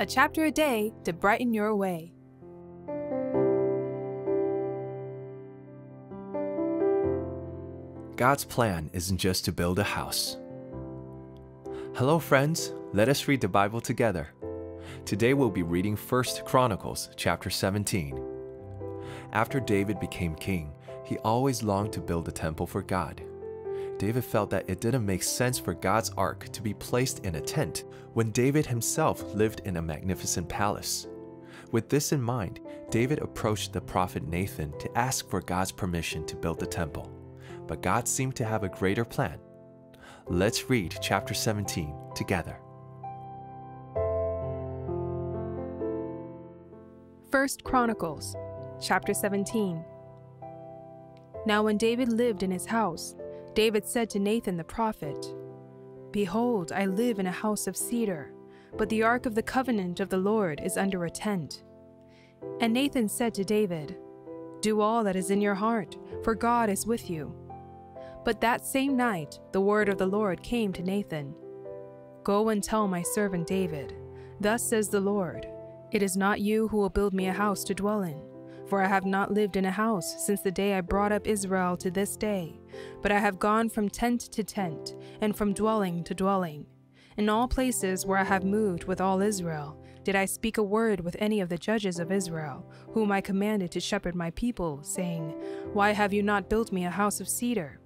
A chapter a day to brighten your way. God's plan isn't just to build a house. Hello friends, let us read the Bible together. Today we'll be reading 1 Chronicles chapter 17. After David became king, he always longed to build a temple for God. David felt that it didn't make sense for God's ark to be placed in a tent when David himself lived in a magnificent palace. With this in mind, David approached the prophet Nathan to ask for God's permission to build the temple. But God seemed to have a greater plan. Let's read chapter 17 together. 1 Chronicles chapter 17. Now when David lived in his house, David said to Nathan the prophet, "Behold, I live in a house of cedar, but the ark of the covenant of the Lord is under a tent." And Nathan said to David, "Do all that is in your heart, for God is with you." But that same night the word of the Lord came to Nathan, "Go and tell my servant David, thus says the Lord, it is not you who will build me a house to dwell in. For I have not lived in a house since the day I brought up Israel to this day, but I have gone from tent to tent, and from dwelling to dwelling. In all places where I have moved with all Israel, did I speak a word with any of the judges of Israel, whom I commanded to shepherd my people, saying, Why have you not built me a house of cedar?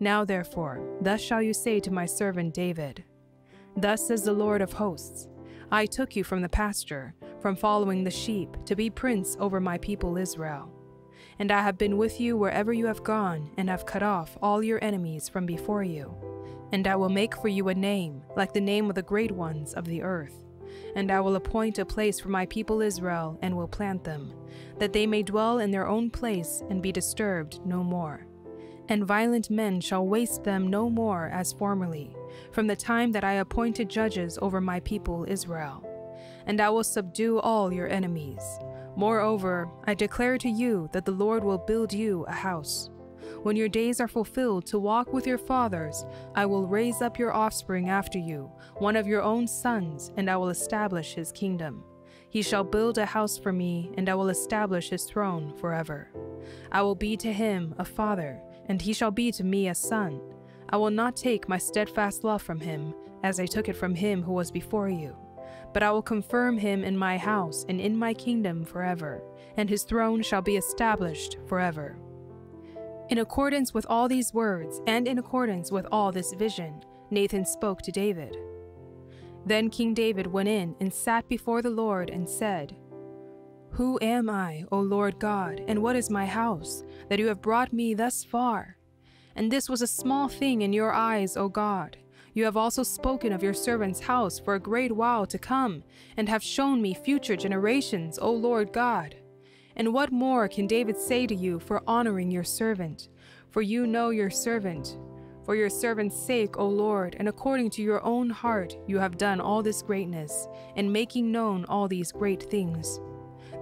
Now therefore, thus shall you say to my servant David, Thus says the Lord of hosts, I took you from the pasture, from following the sheep, to be prince over my people Israel. And I have been with you wherever you have gone, and have cut off all your enemies from before you. And I will make for you a name, like the name of the great ones of the earth. And I will appoint a place for my people Israel, and will plant them, that they may dwell in their own place and be disturbed no more. And violent men shall waste them no more as formerly, from the time that I appointed judges over my people Israel. And I will subdue all your enemies. Moreover, I declare to you that the Lord will build you a house. When your days are fulfilled to walk with your fathers, I will raise up your offspring after you, one of your own sons, and I will establish his kingdom. He shall build a house for me, and I will establish his throne forever. I will be to him a father, and he shall be to me a son. I will not take my steadfast love from him, as I took it from him who was before you. But I will confirm him in my house and in my kingdom forever, and his throne shall be established forever." In accordance with all these words, and in accordance with all this vision, Nathan spoke to David. Then King David went in and sat before the Lord and said, "Who am I, O Lord God, and what is my house, that you have brought me thus far? And this was a small thing in your eyes, O God. You have also spoken of your servant's house for a great while to come, and have shown me future generations, O Lord God. And what more can David say to you for honoring your servant? For you know your servant. For your servant's sake, O Lord, and according to your own heart, you have done all this greatness, and making known all these great things.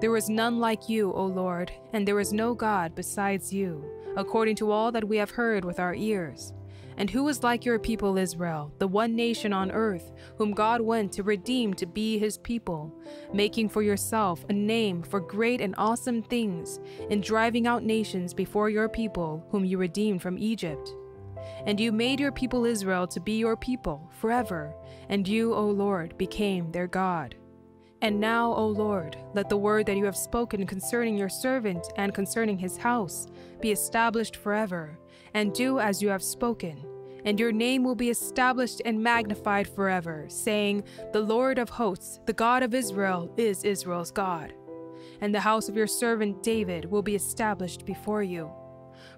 There is none like you, O Lord, and there is no God besides you, according to all that we have heard with our ears. And who is like your people Israel, the one nation on earth, whom God went to redeem to be his people, making for yourself a name for great and awesome things, and driving out nations before your people, whom you redeemed from Egypt. And you made your people Israel to be your people forever, and you, O Lord, became their God. And now, O Lord, let the word that you have spoken concerning your servant and concerning his house be established forever, and do as you have spoken. And your name will be established and magnified forever, saying, The Lord of hosts, the God of Israel, is Israel's God. And the house of your servant David will be established before you.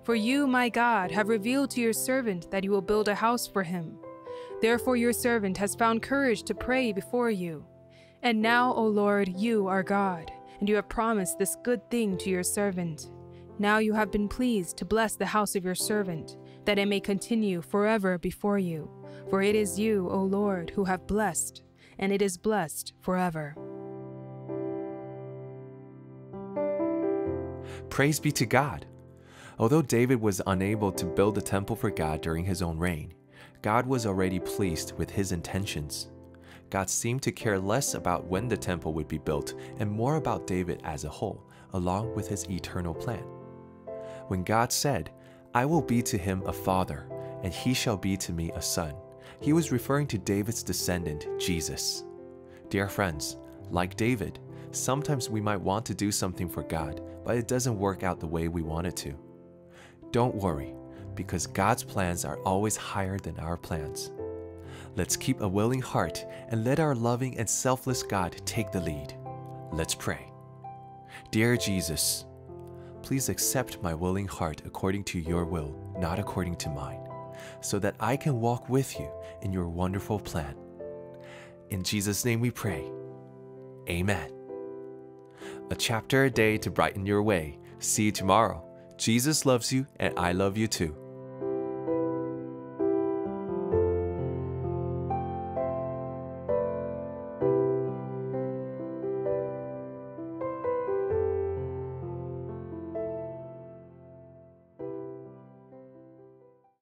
For you, my God, have revealed to your servant that you will build a house for him. Therefore your servant has found courage to pray before you. And now, O Lord, you are God, and you have promised this good thing to your servant. Now you have been pleased to bless the house of your servant, that it may continue forever before you. For it is you, O Lord, who have blessed, and it is blessed forever." Praise be to God! Although David was unable to build a temple for God during his own reign, God was already pleased with his intentions. God seemed to care less about when the temple would be built and more about David as a whole, along with his eternal plan. When God said, "I will be to him a father, and he shall be to me a son," he was referring to David's descendant, Jesus. Dear friends, like David, sometimes we might want to do something for God, but it doesn't work out the way we want it to. Don't worry, because God's plans are always higher than our plans. Let's keep a willing heart and let our loving and selfless God take the lead. Let's pray. Dear Jesus, please accept my willing heart according to your will, not according to mine, so that I can walk with you in your wonderful plan. In Jesus' name we pray. Amen. A chapter a day to brighten your way. See you tomorrow. Jesus loves you and I love you too.